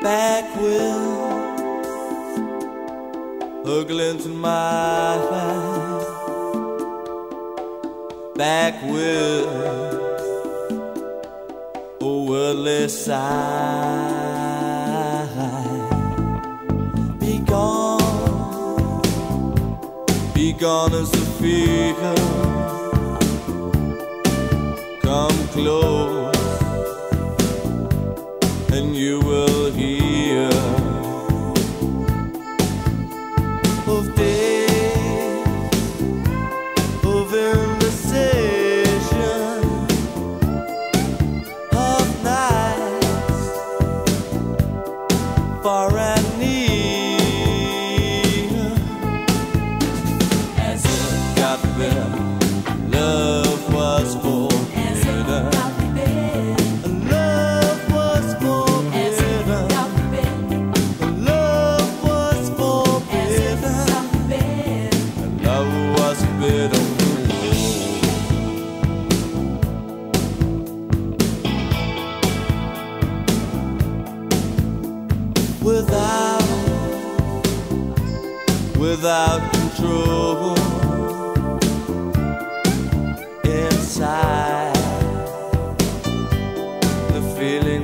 back with a glint in my eye, back with a worldly sigh. Be gone as a figure, come close and you will hear of days of indecision, of nights far and near. As it got better, love was forbidden. Without control, inside the feeling